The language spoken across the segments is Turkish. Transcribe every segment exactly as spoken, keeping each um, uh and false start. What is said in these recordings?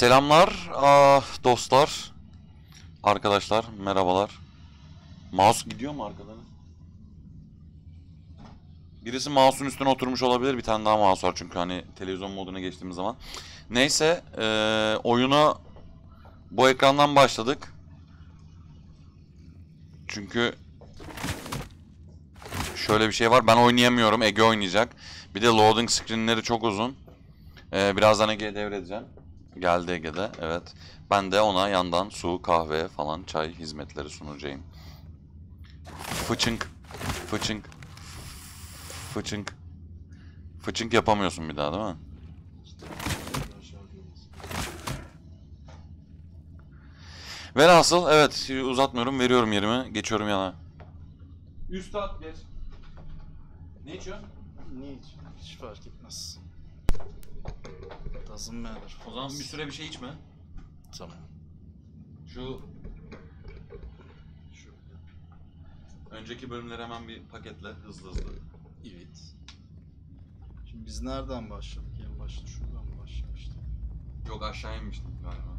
Selamlar ah, dostlar, arkadaşlar, merhabalar. Mouse gidiyor mu arkadan? Birisi mouse'un üstüne oturmuş olabilir, bir tane daha mouse var çünkü hani televizyon moduna geçtiğimiz zaman. Neyse, e, oyuna bu ekrandan başladık. Çünkü şöyle bir şey var, ben oynayamıyorum, Ege oynayacak. Bir de loading screenleri çok uzun. E, birazdan Ege'ye devredeceğim. Geldi Ege'de, evet. Ben de ona yandan su, kahve falan, çay hizmetleri sunacağım. Fıçınk, fıçınk, fıçınk. Fıçınk yapamıyorsun bir daha, değil mi? Velhasıl, evet, uzatmıyorum, veriyorum yerimi, geçiyorum yana. Üstad bir. Ne içiyorsun? Ne içiyorsun? Hiç fark etmez. O zaman bir süre bir şey içme. Tamam. Şu... Şu... Önceki bölümleri hemen bir paketle hızlı hızlı. Evet. Şimdi biz nereden başladık? En başta şuradan mı başlamıştık? Yok, aşağı inmiştik galiba.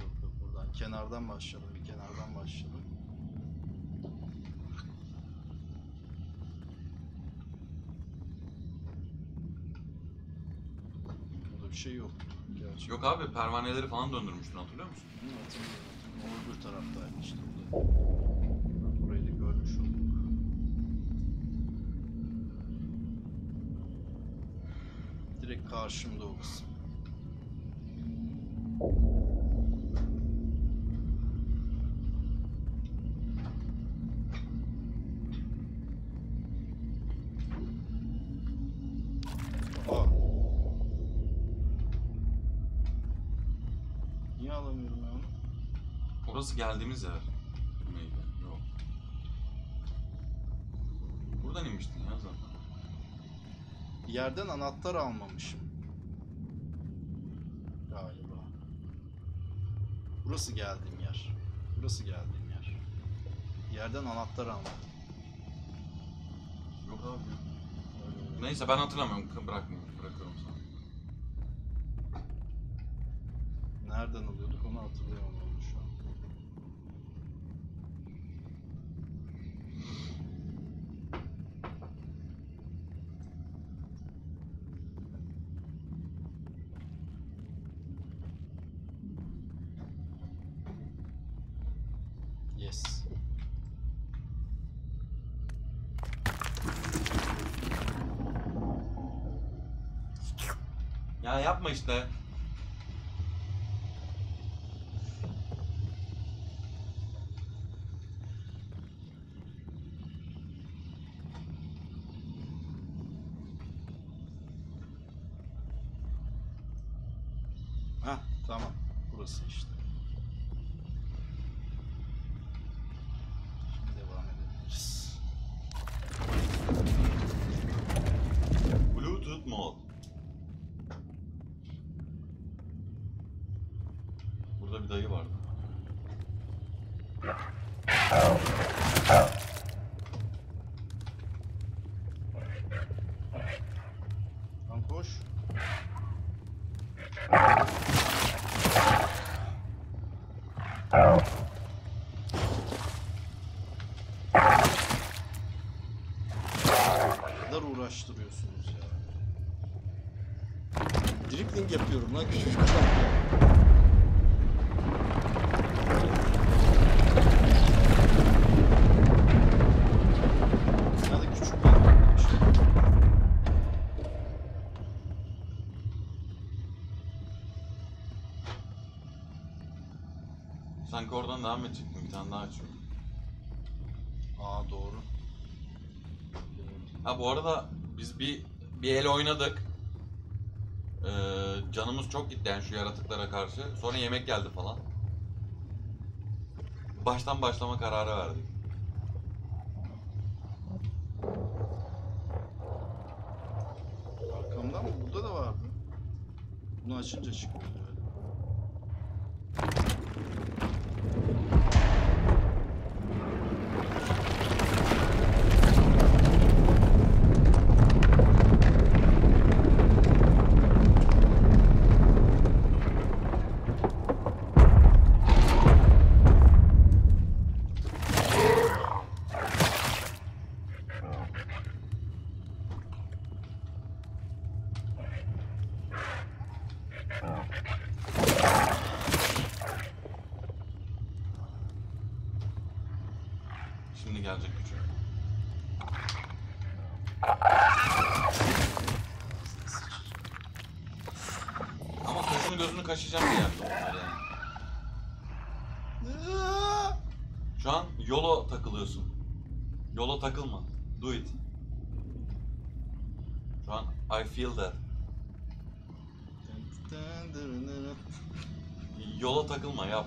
Yok yok, buradan. Kenardan başladım. Bir kenardan başladım. Şey yok. Gerçekten. Yok abi, pervaneleri falan döndürmüştün, hatırlıyor musun? Hı, hatırlıyorum. O öbür taraftaydı işte. Burayı da görmüş olduk. Direkt karşımda o kısım. Burası geldiğimiz yer. Neydi? Yok. Buradan inmiştin ya zaten. Yerden anahtar almamışım galiba. Burası geldiğim yer. Burası geldiğim yer. Yerden anahtar almadım. Yok abi. Ee... Neyse, ben hatırlamıyorum. Bırakmıyorum. Bırakıyorum sana. Nereden alıyorduk onu hatırlayamadım. Ya yapma işte. Hah, tamam. Burası işte. Şimdi devam edebiliriz. Bluetooth mod. Burada bir dayı vardı. Lan koş. Ne kadar uğraştırıyorsunuz ya. Dribbling yapıyorum lan küçücük adam. Sanki oradan devam edecek mi? Bir tane daha açıyorum. Aa, doğru. Ha, bu arada biz bir bir el oynadık. Ee, canımız çok gitti yani şu yaratıklara karşı. Sonra yemek geldi falan. Baştan başlama kararı verdik. Arkamdan mı? Burada da vardı. Bunu açınca çıkıyor. gelecek gücü. Ama gözünü gözünü kaşıyacağım bir yerde onlar yani. Şu an yola takılıyorsun. Yola takılma. Do it. Şu an I feel that. Yola takılma, yap.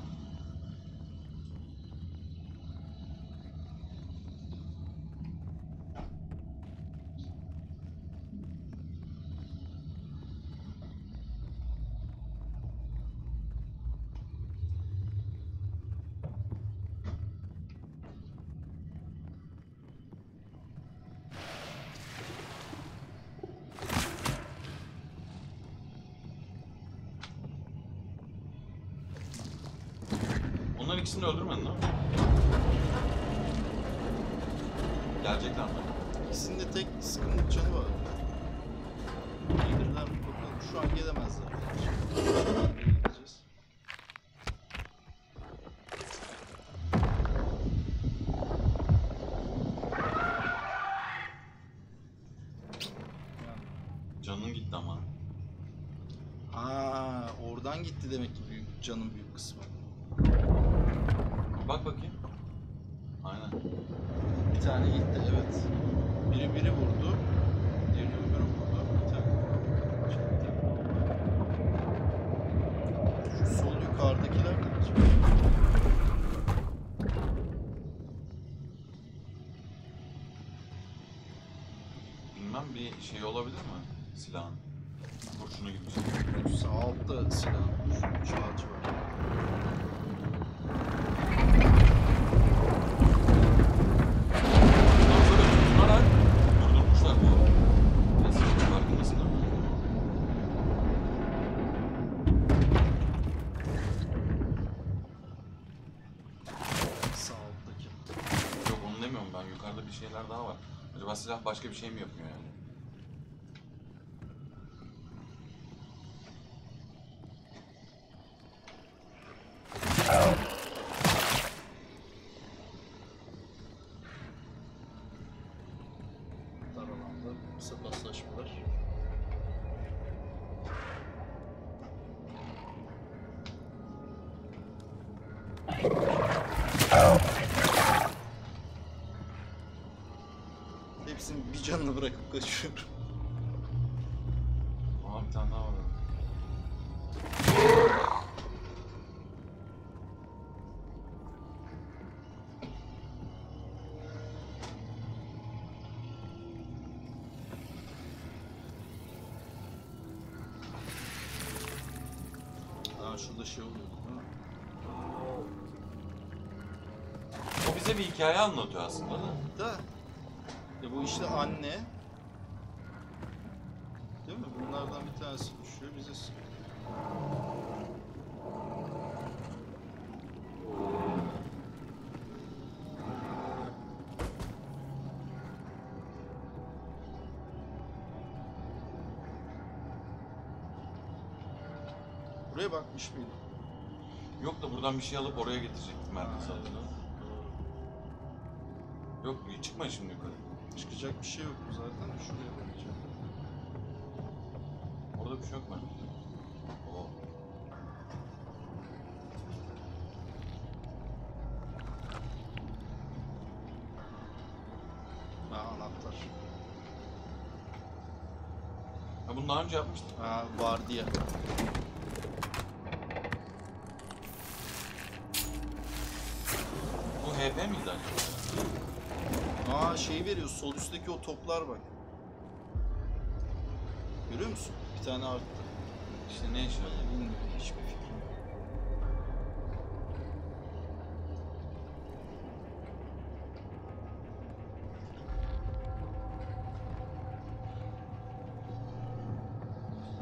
Onların ikisini öldürmedin değil mi? Gelecekler mi? İkisinde tek sıkıntı canı var. Gelirler mi bakalım. Şu an gelemezler. Canın gitti ama. Aa, oradan gitti demek ki büyük canın büyük kısmı. Bak bakayım. Aynen. Bir tane gitti, evet. Biri biri vurdu. Diğeri öbürü vurdu. Bir tane çıktı. Şu sol yukarıdakiler mi çıktı? Bilmem, bir şey olabilir mi? Silahın. Kurşunu gibi bir şey. Sağ altta silahın kurşunu. Çağcı var. Yukarıda bir şeyler daha var. Acaba silah başka bir şey mi yapmıyor yani? Dar alanda sapaslaşmalar. Hepsini bir canla bırakıp kaçıyorum. Aa, bir tane daha var. Aa, şurada şey oluyordu değil mi? O bize bir hikaye anlatıyor aslında da. Da. Ya bu işte anne, değil mi? Bunlardan bir tanesi düşüyor, bize sıkıyor. Buraya bakmış mıydı? Yok da buradan bir şey alıp oraya getirecektim merkez adına. Yok, çıkmayın şimdi yukarı. Çıkacak bir şey yok mu zaten? Şuraya bakacağım. Orada bir şey yok mu? Oo. Ha, anahtar. Ha, bunu daha önce yapmıştık. Ha, vardı ya. Bu H P miydi acaba? Aa, şey veriyor, sol üstteki o toplar bak. Görüyor musun? Bir tane arttı. İşte ne işe yarıyor bilmiyorum, hiçbir fikrim yok.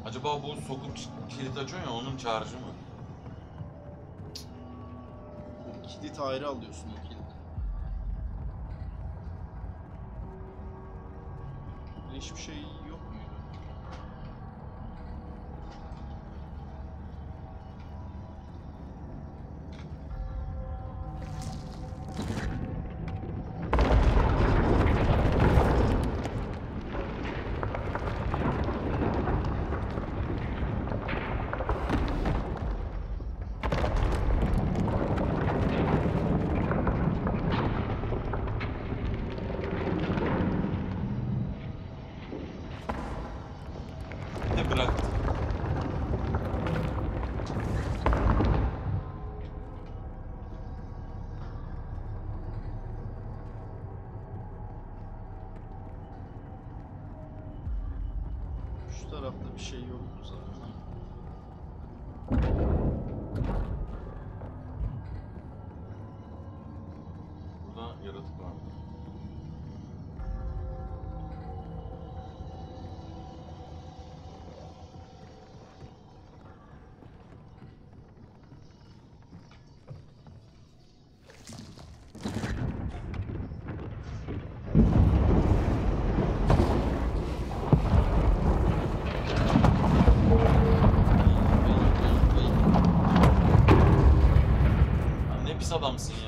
Acaba bu sokup kilit açıyorsun ya, onun çağrıcı mı? O kilit ayrı alıyorsun, o kilit. Hiçbir şey yok muydu? adamsın ya.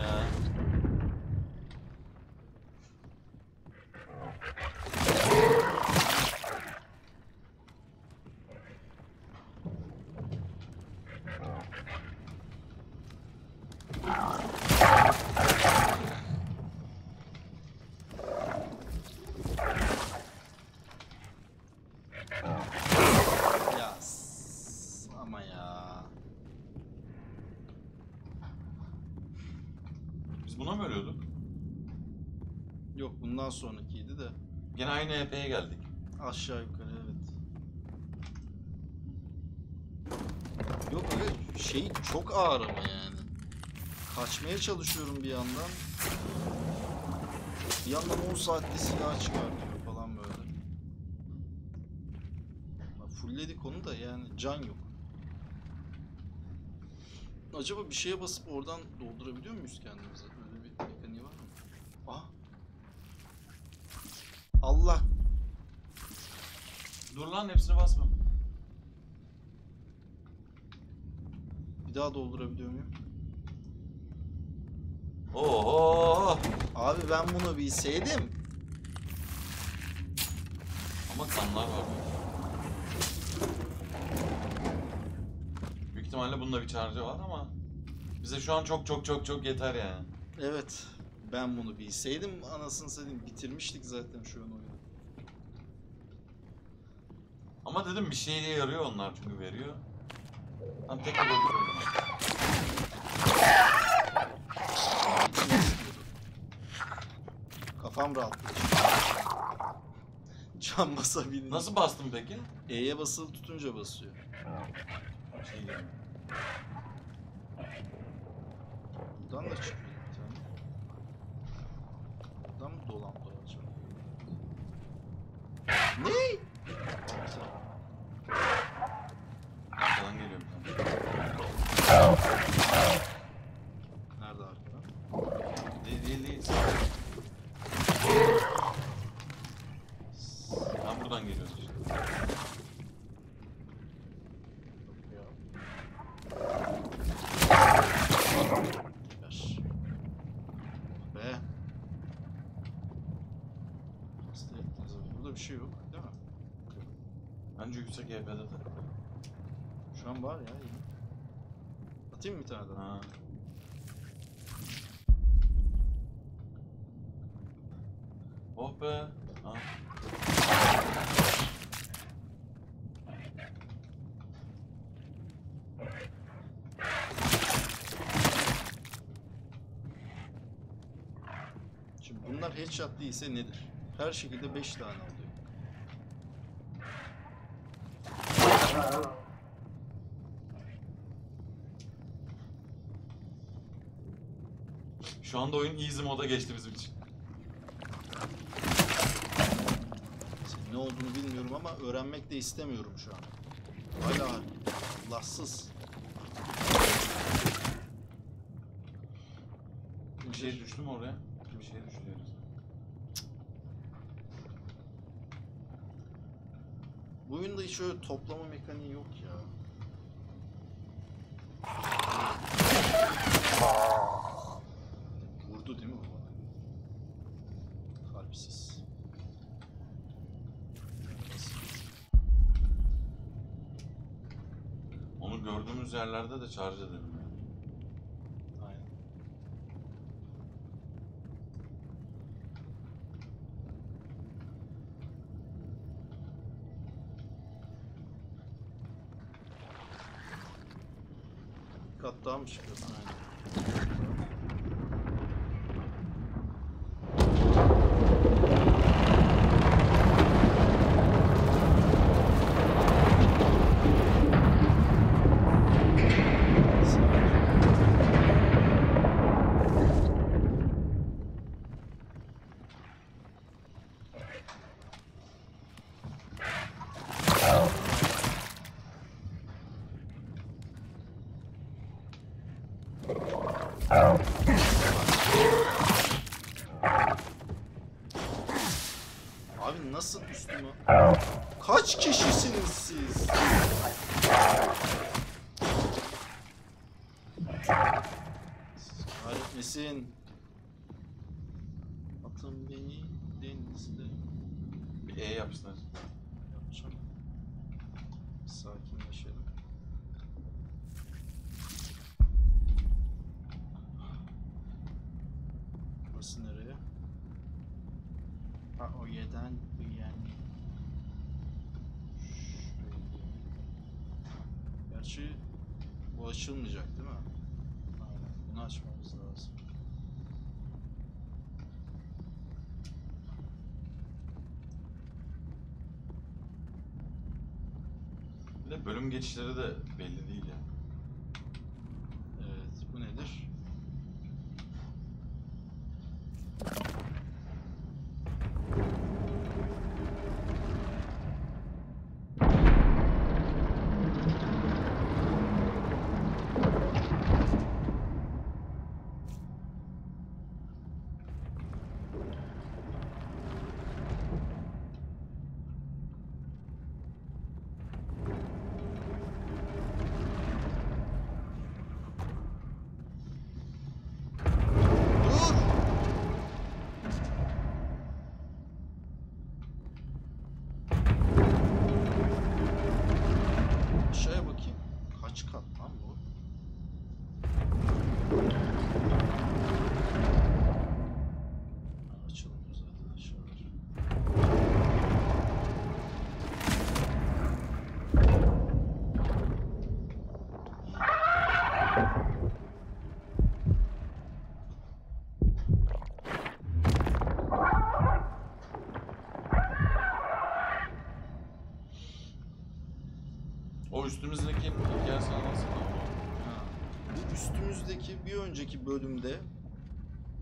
Bundan sonrakiydi de. Gene aynı E P'ye geldik. Aşağı yukarı evet. Yok öyle şey çok ağır ama yani. Kaçmaya çalışıyorum bir yandan. Bir yandan on saatte silah çıkartıyor falan böyle. Fullledik onu da yani can yok. Acaba bir şeye basıp oradan doldurabiliyor muyuz kendimizi? Öyle bir mekaniği var mı? Ah! Allah! Dur lan hepsine basma. Bir daha doldurabiliyor muyum? Oho! Abi ben bunu bilseydim. Ama kanlar var. Büyük ihtimalle bununla bir charge var ama bize şu an çok çok çok çok yeter yani. Evet. Ben bunu bilseydim anasını satayım bitirmiştik zaten şu an oyunu. Ama dedim bir şeye yarıyor onlar çünkü veriyor. Lan tek bir kafam rahat. Can basabildim. Nasıl bastım peki? E'ye basılı tutunca basıyor. Şey buradan da çıkıyor. Buradan mı dolan dolanacağım? Ne? Arkadan geliyorum. Nerede arkadan? Değil değil değil. Tam buradan geliyoruz işte. Şu an var ya yine. Atayım mı bir tane daha? Ha. Oh be. Ha. Şimdi bunlar headshot değilse nedir? Her şekilde beş tane oluyor. Şu anda oyun easy moda geçti bizim için. Senin ne olduğunu bilmiyorum ama öğrenmek de istemiyorum şu an. Hala Allahsız. Bir şey düştü mü oraya? Bir şey düşüyoruz. Bu oyunda hiç öyle toplama mekaniği yok ya. Vurdu değil mi bana? Kalpsiz. Onu gördüğümüz yerlerde de charge edelim ya. Aynen. Bir kat daha mı çıkıyorsun? Aynen. Kaç kişisiniz siz? Hayır. misin? Aklım beni denizde. Bir E yapsınlar. Yapacağım. Sakinleşelim. Burası nereye? Ha o yeden bu yani. Şöyle. Gerçi bu açılmayacak değil mi? Aynen. Bunu açmamız lazım. Bölüm geçişleri de belli değil yani. Evet, bu nedir? Üstümüzdeki hikayesi anlatsana ama. Üstümüzdeki bir önceki bölümde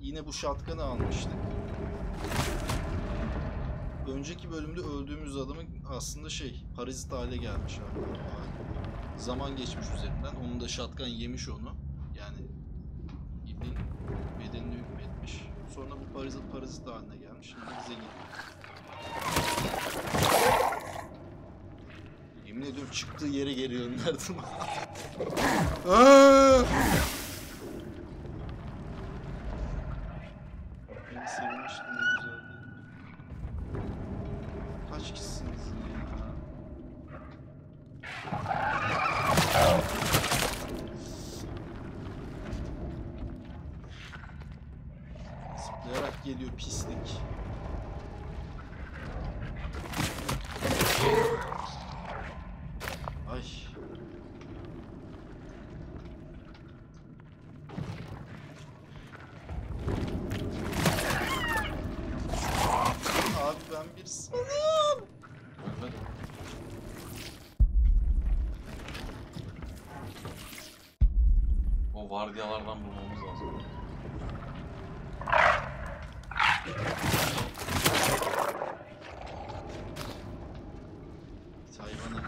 yine bu shotgun'ı almıştık. Önceki bölümde öldüğümüz adamın aslında şey parazit hale gelmiş abi. Zaman geçmiş üzerinden. Onun da shotgun yemiş onu. Yani ibnin bedenini hükmetmiş. Sonra bu parazit parazit haline gelmiş. Şimdi bize gidiyor. Yemin ediyorum çıktığı yere geri gönderdim. Beni sevmiştim, ne güzeldi. Kaç kişisiniz ya? Zıplayarak geliyor pislik. Vardiyalardan bulmamız lazım. Hayvanı.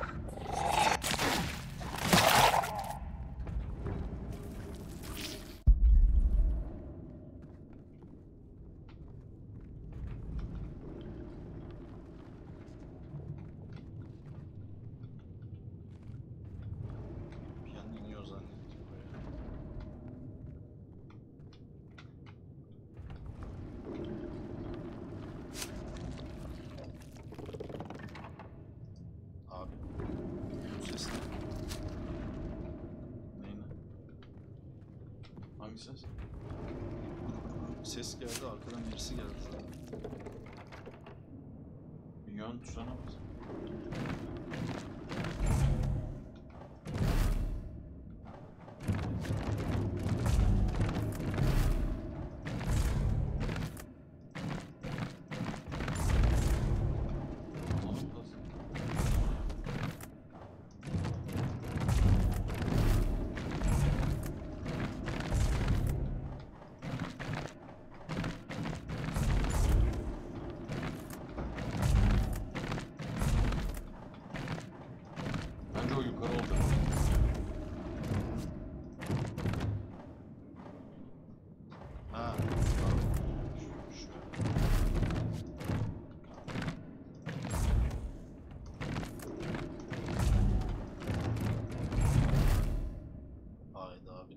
Piyanı iniyor zaten. Ses. Ses geldi, arkadan birisi geldi zaten. Bir yön tuşuna bas.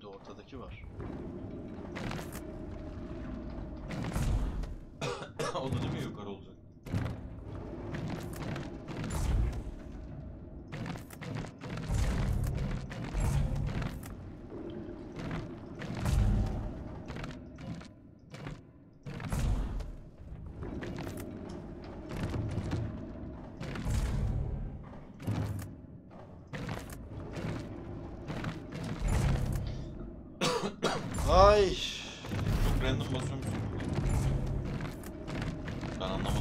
Ortadaki var. oldu değil mi? Yukarı olacak. Ay. Çok random basıyorum. Ben anlamadım.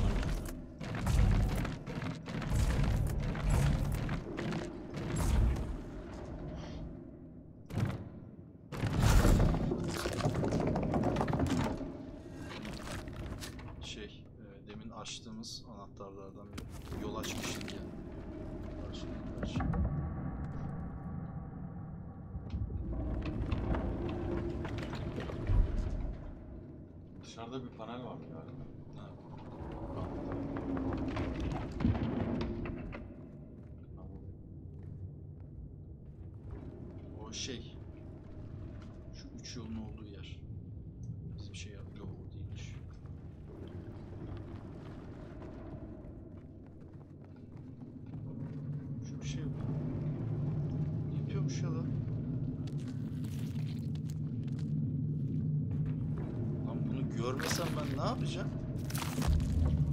Şey, e, demin açtığımız anahtarlardan bir yol açmıştık ya. Aç, aç. Dışarıda bir panel var galiba. Ha. O şey, şu üç yolun olduğu yer. Bizim şey yapıyor, o değilmiş. Şu bir şey yok. Yapıyormuş ya da. Görmesem ben ne yapacağım?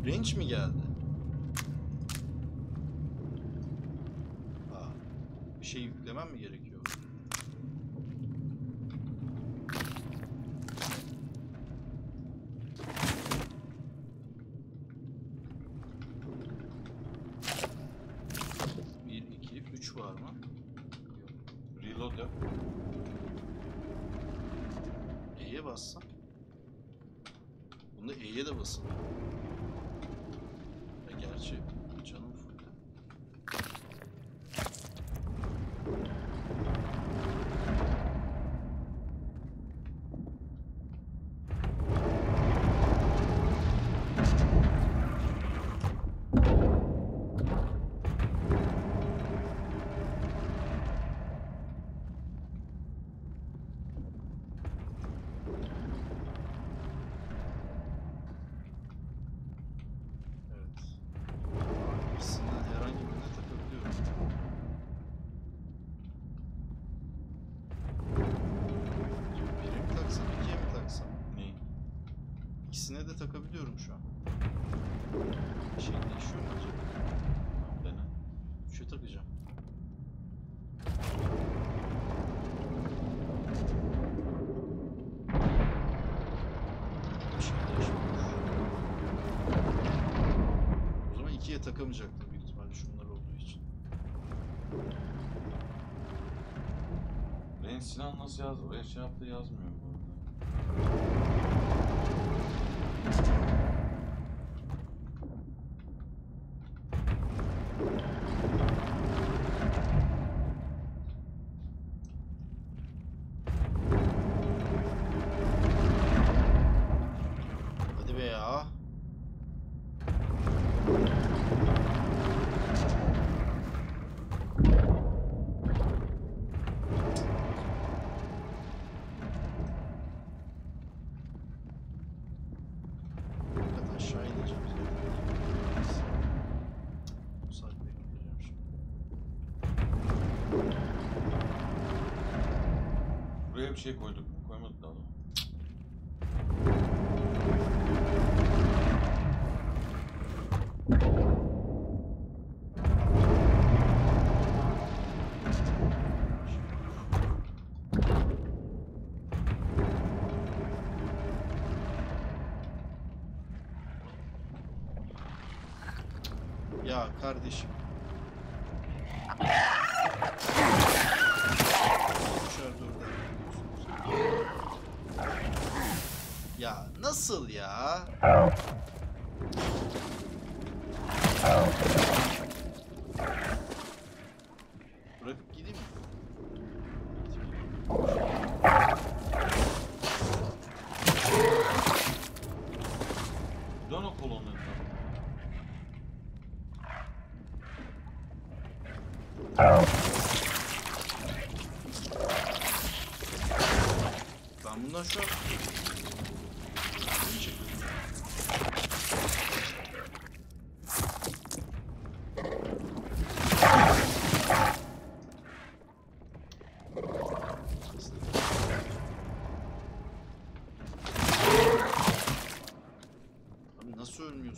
Range mi geldi? Aa, bir şey yüklemem mi gerekiyor? bir, iki, üç var mı? Reload yap. E'ye bassam. Bunda E'ye de basın. Ya gerçi canım fırla. İkisine de takabiliyorum şu an. Bir şey değişiyor mu acaba? Dene. Şu takacağım. Bir şey değişmiyor. O zaman ikiye takamayacaktım büyük ihtimalle şunlar olduğu için. Ben silah nasıl yazdım? Şey yaptı yazmıyor bu arada. Hadi be ya. Buraya bir şey koyduk mu? Koymadık daha da. Ya kardeşim. Ya nasıl ya? Bırakıp gideyim mi? Dön o kolonun. Ben bundan şu an... Thank you. diyorsun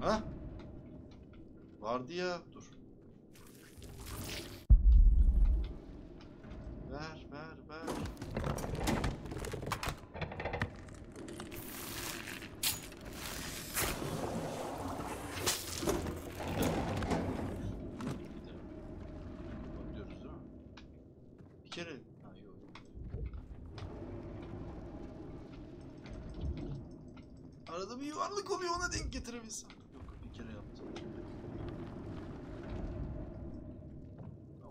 ya? Ha? Vardı ya, dur. Ver, ver, ver. Bakıyoruz değil mi? Bir kere... Ha, yok. Arada bir yuvarlık oluyor, ona denk getirebilsem.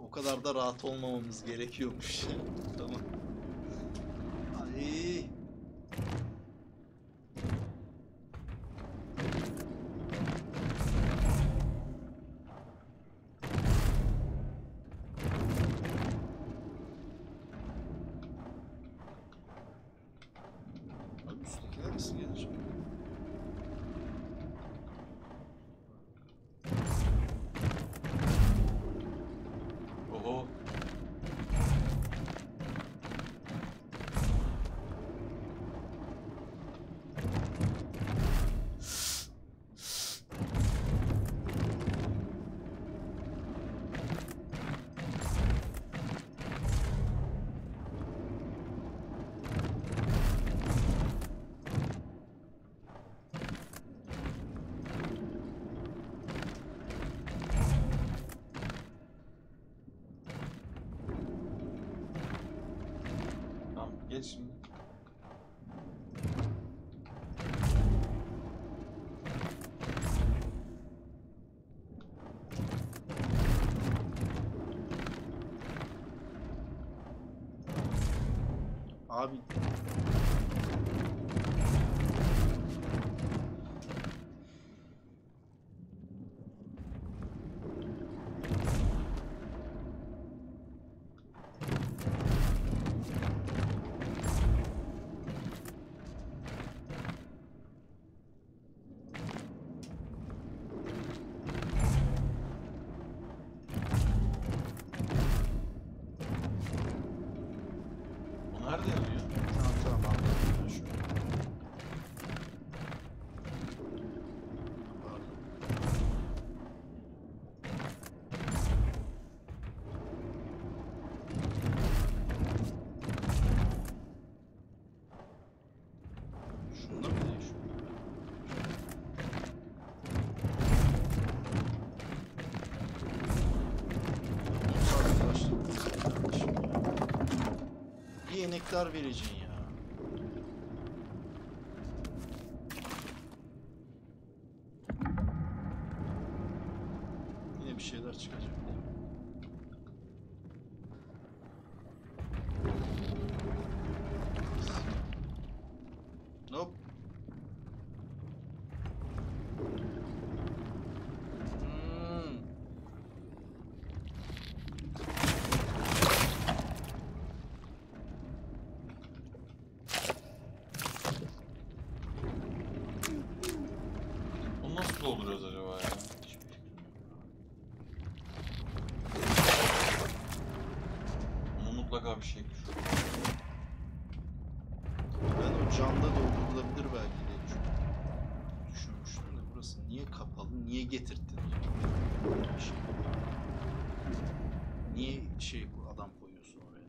O kadar da rahat olmamamız gerekiyormuş. Tamam. Ay. Abi üsttekiler nasıl gelir? Gel şimdi. Abi. Nerede yanıyor? Tamam tamam, anladım ben şunu. Şunda mı değişiyor? Nektar vereceksin ya. Yine bir şeyler çıkacak. Nope. Dolduruyoruz acaba ya? Bunu mutlaka bir şey düşürüyor. Ben o camda doldurulabilir belki diye düşünmüştüm. Düşünmüştüm de burası niye kapalı? Niye getirdin? Şey. Niye şey bu adam koyuyorsun oraya?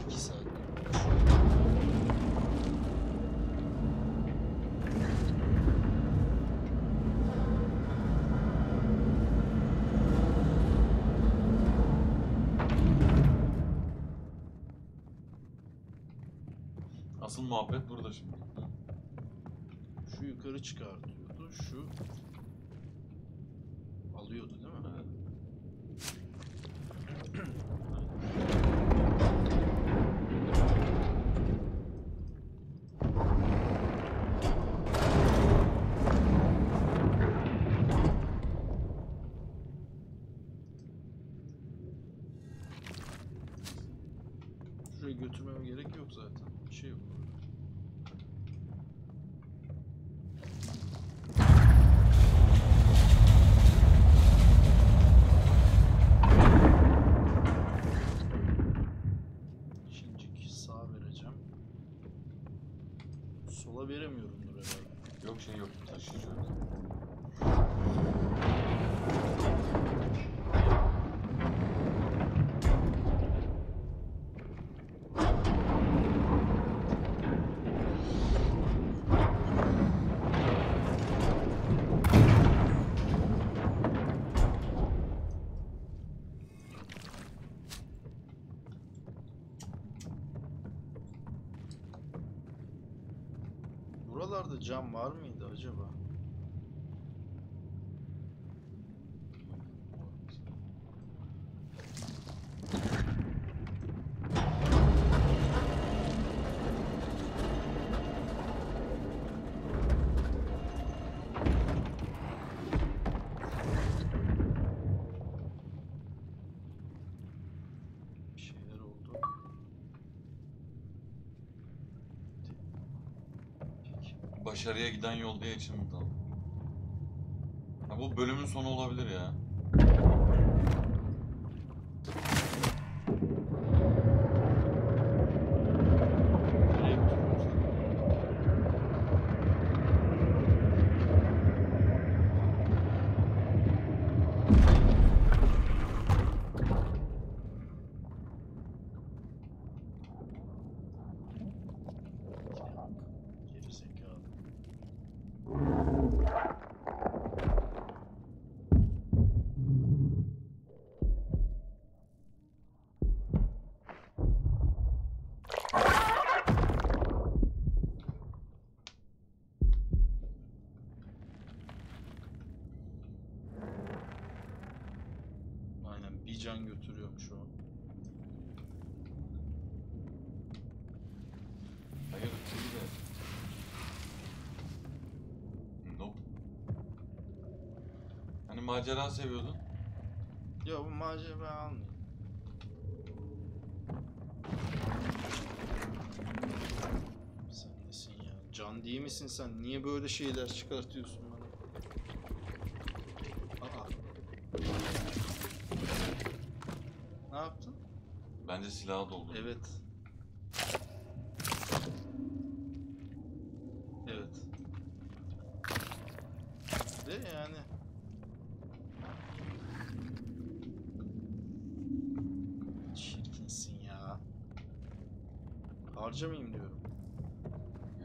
iki saat. Asıl muhabbet burada şimdi. Şu yukarı çıkartıyordu, şu alıyordu değil mi? Evet. Şuraya götürmeme gerek yok zaten. Bir şey yok. Buralarda cam var mıydı acaba? Başarıya giden yol diye için mi tamam? Ya bu bölümün sonu olabilir ya. Can götürüyorum şu an. Hayır, ötürü de. Nope. Hani macera seviyordun? Ya bu macera almıyor. Sen nesin ya? Can değil misin sen? Niye böyle şeyler çıkartıyorsun bana? Ne yaptın? Bence silahı doldu. Evet. Evet. De yani. Çirkinsin ya. Harcamayayım diyorum.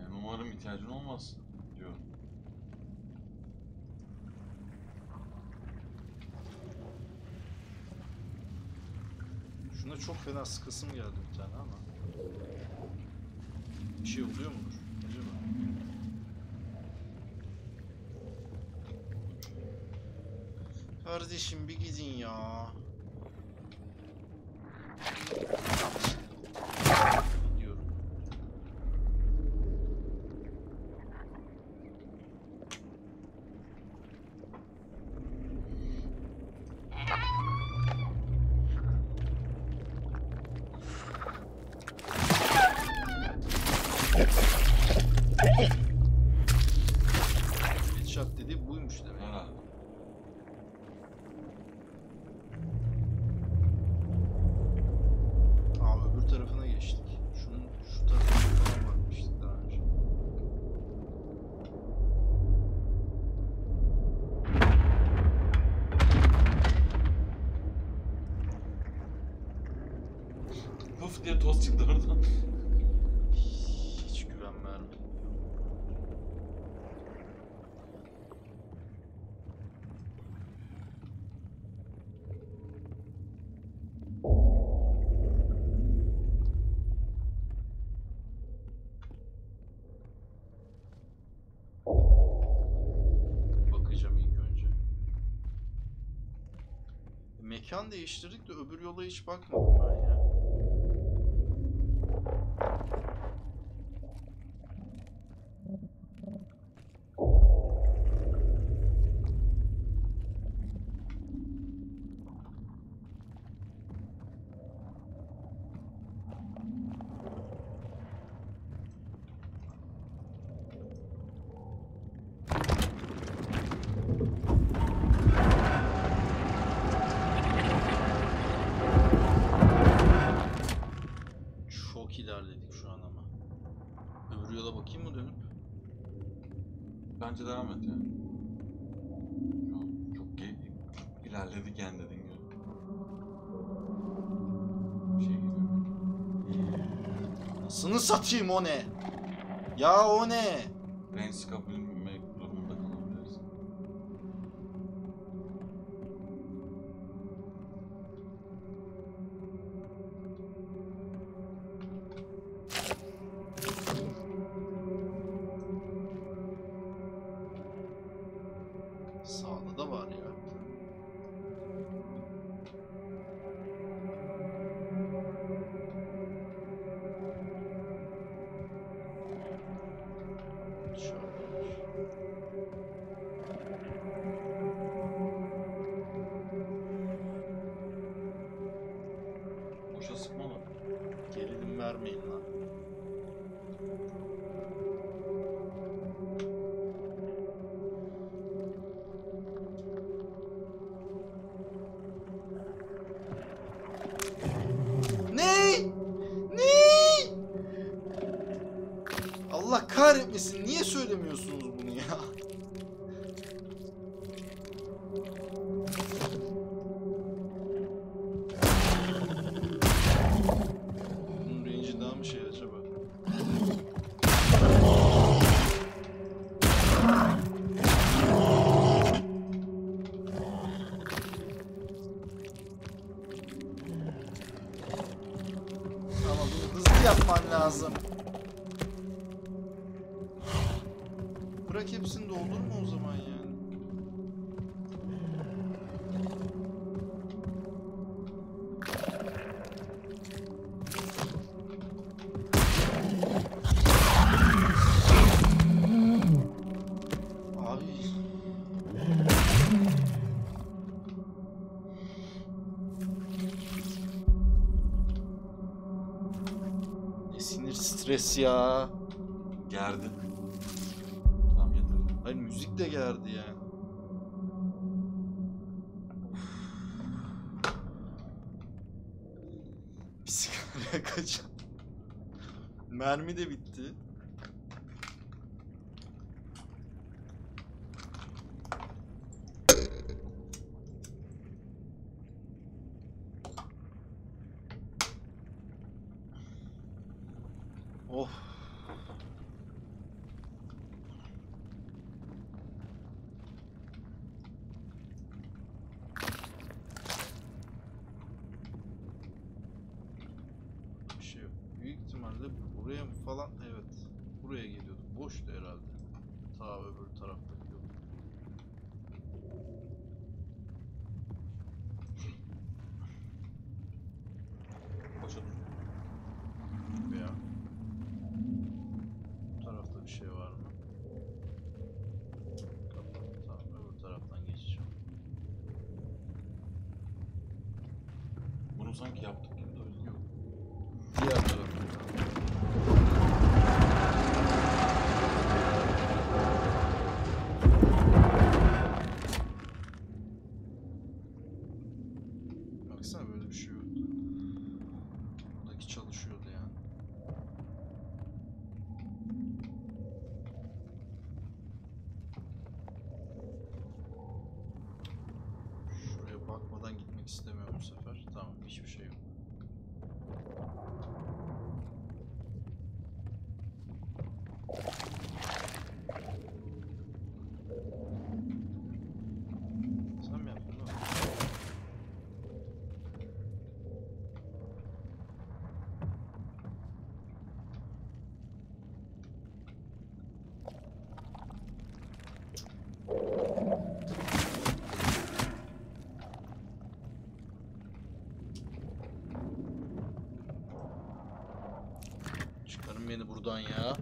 Yani umarım ihtiyacın olmaz diyorum. Şuna çok fena sıkısım geldi bir tane ama bir şey oluyor mudur acaba? Kardeşim bir gidin ya. Headshot dedi buymuş demek. Vuf diye toz çıktı oradan. Hiç güvenmiyorum. Mekan değiştirdik de öbür yola hiç bakmadım ben ya. Bence devam et ya. Çok ilerledik yani dediğin gibi. Bir şey geliyor. Anasını satayım, o ne? Ya o ne? Rensi kabul etmek durumunda kalabiliriz. Kahretmesin, niye söylemiyorsunuz bunu ya? Bunun range'i daha mı şey acaba? Ama bunu hızlı yapman lazım. Bırak hepsini doldurma o zaman yani. Abi. Ne sinir stres ya. Gerdi. Müzik de geldi ya. Yani. Bir sigaraya kaçan. Mermi de bitti. Oh. Buraya mı falan? Evet. Buraya geliyordu. Boştu herhalde. Ta öbür tarafta gidiyordu. Boşa dur. Ya. Bu tarafta bir şey var mı? Tamam. Öbür taraftan geçeceğim. Bunu sanki yaptık gibi de öyle. Yok. Diğer tarafta. Bakmadan gitmek istemiyorum bu sefer. Tamam, hiçbir şey yok. çıkarın beni buradan ya.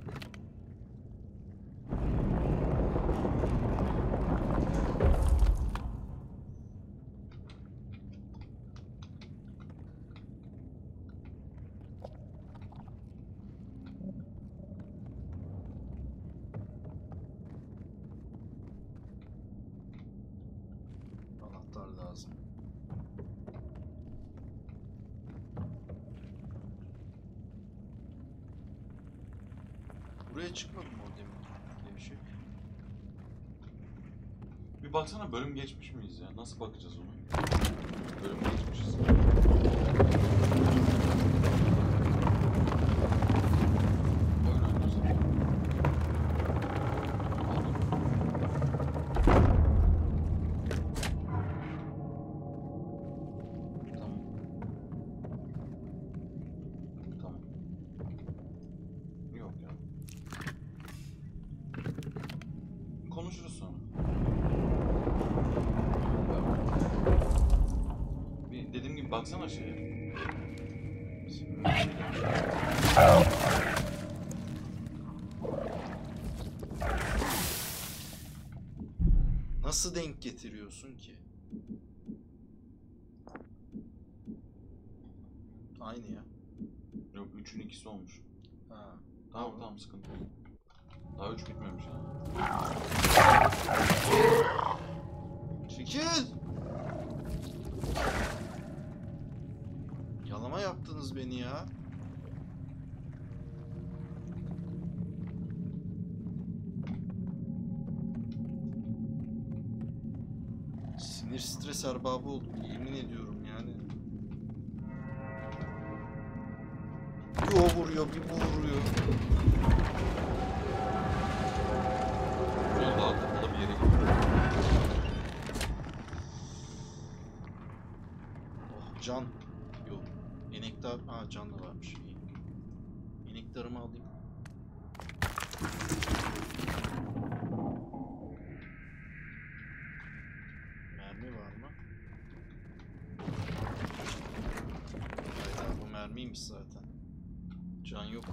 Buraya çıkmadım mı o demin? Gevşek. Bir baksana, bölüm geçmiş miyiz ya? Nasıl bakacağız ona? Bölüm geçmişiz. Baksana şeye. Nasıl denk getiriyorsun ki? Aynı ya. Yok, üçün ikisi olmuş. Ha, tamam tamam, sıkıntı yok. Daha üç bitmemiş ha. Çekil! Yalama yaptınız beni ya. Sinir stres erbabı oldum, yemin ediyorum yani. Bir o vuruyor, bir bu vuruyor. Yol daha kapalı bir yere gidiyor. Oh, can. Enektar, aa can da varmış. Enektarımı alayım. Mermi var mı? Hayda, bu mermiymiş zaten. Can yok.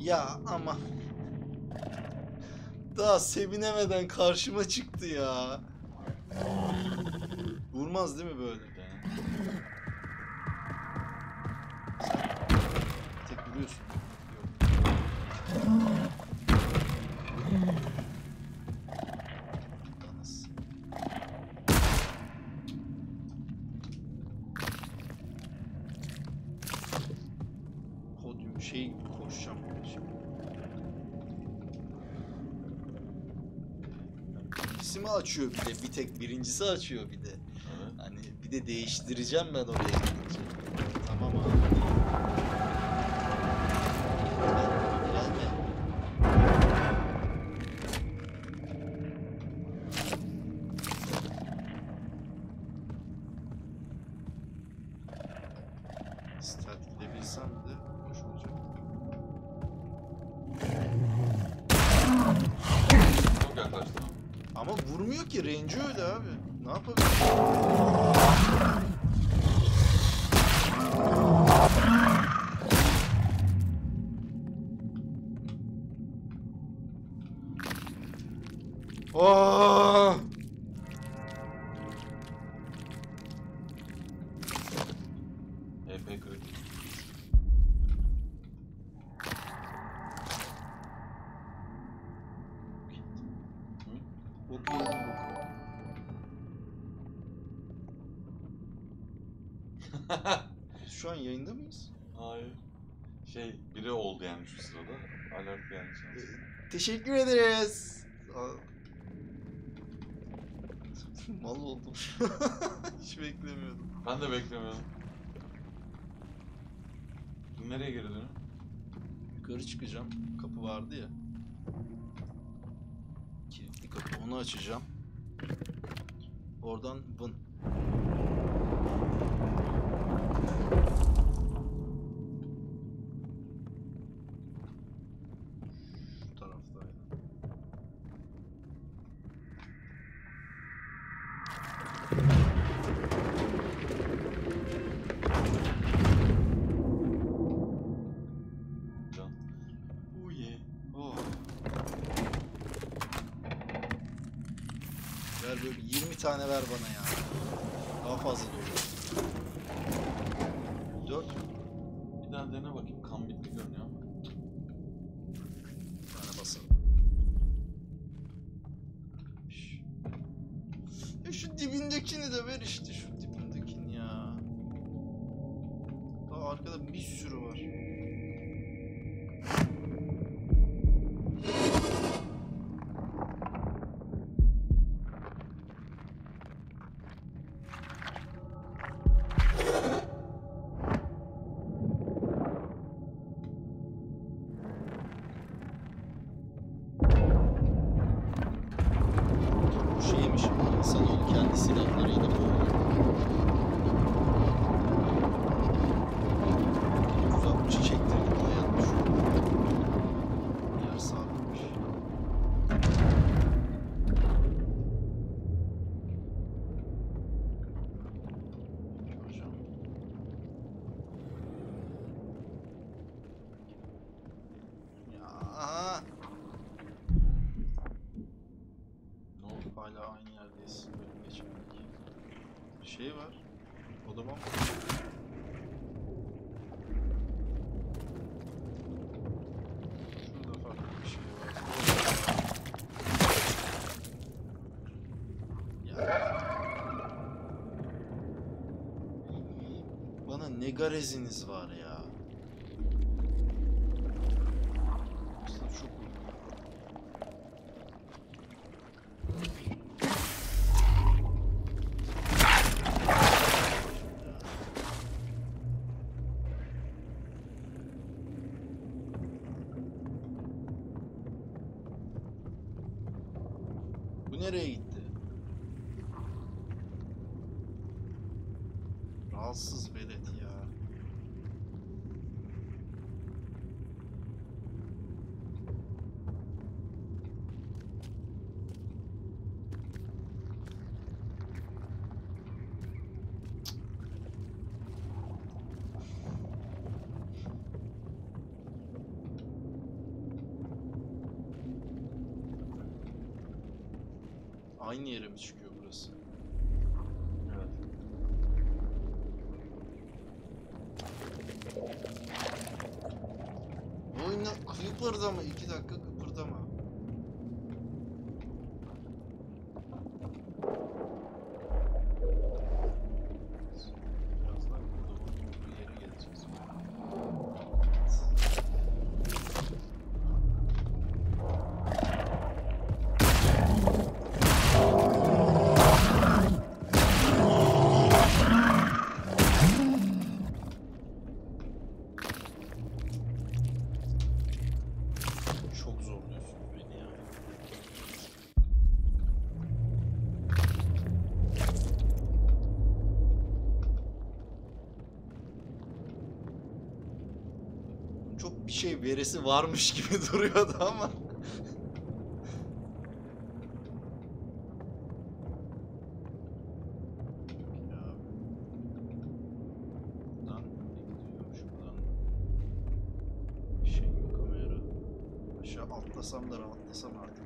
Ya ama daha sevinemeden karşıma çıktı ya. Vurmaz değil mi böyle? Tek vuruyorsun. Podyum şey gibi koşacağım. İkisi mi açıyor bir de? Bir tek birincisi açıyor bir de. Evet. Hani bir de değiştireceğim ben oraya gidince. Tamam abi. Renci öyle abi. Ne yapabilirim? Aaaa! Epek öyle. Şu an yayında mıyız? Hayır. Şey, biri oldu yani şu sırada. Alert gelmiş. Teşekkür ederiz. Mal oldum. Hiç beklemiyordum. Ben de beklemiyordum. Nereye geri dönüyorum? Yukarı çıkacağım. Kapı vardı ya. Kilitli kapı. Onu açacağım. Oradan vın. tane ver bana ya. Daha fazla dolu. Dört. Bir daha dene bakayım. Kan bitti görünüyor ama. Bir tane basalım. Ya şu dibindekini de ver işte. Şu dibindekini ya. Daha arkada bir sürü var. Şey var. Odama mı? Şurada farklı bir şey var. Ya. Bana ne gareziniz var ya. Nereye gitti? Rahatsız velet ya. Aynı yere mi çıkıyor burası? Evet. Oyna kıpırdama, iki dakika kıpırdama. Bir şey veresi varmış gibi duruyordu ama bir şey yok kamera. Aşağı atlasam da rahatlasam artık.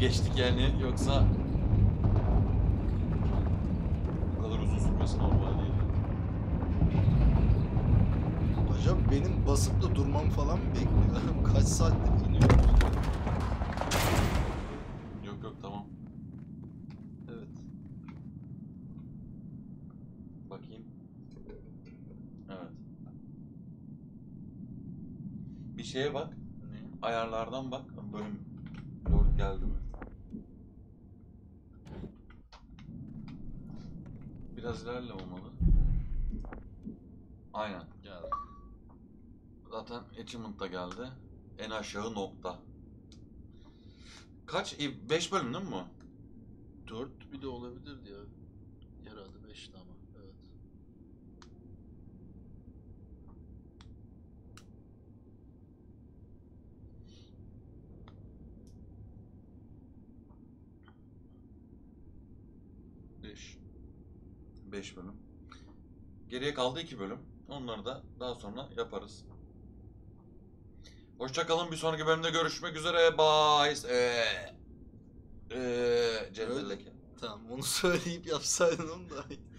Geçtik yani, yoksa bu kadar uzun sürmesi normal değil. Acaba benim basıp da durmam falan mı bekliyorum? Kaç saattir iniyorum? Yok yok, tamam. Evet. Bakayım. Evet. Bir şeye bak. Ne? Ayarlardan bak. Bölüm doğru geldi mi? Biraz ilerle olmalı. Aynen. Geldi. Zaten achievement'da geldi. En aşağı nokta. Kaç? beş bölüm değil mi bu? dört bir de olabilir diye. Herhalde beşti ama. Evet. beş. beş bölüm. Geriye kaldı iki bölüm. Onları da daha sonra yaparız. Hoşçakalın. Bir sonraki bölümde görüşmek üzere. Bye. Ee, ee, Cemil Leke. Tamam, onu söyleyip yapsaydın onu da.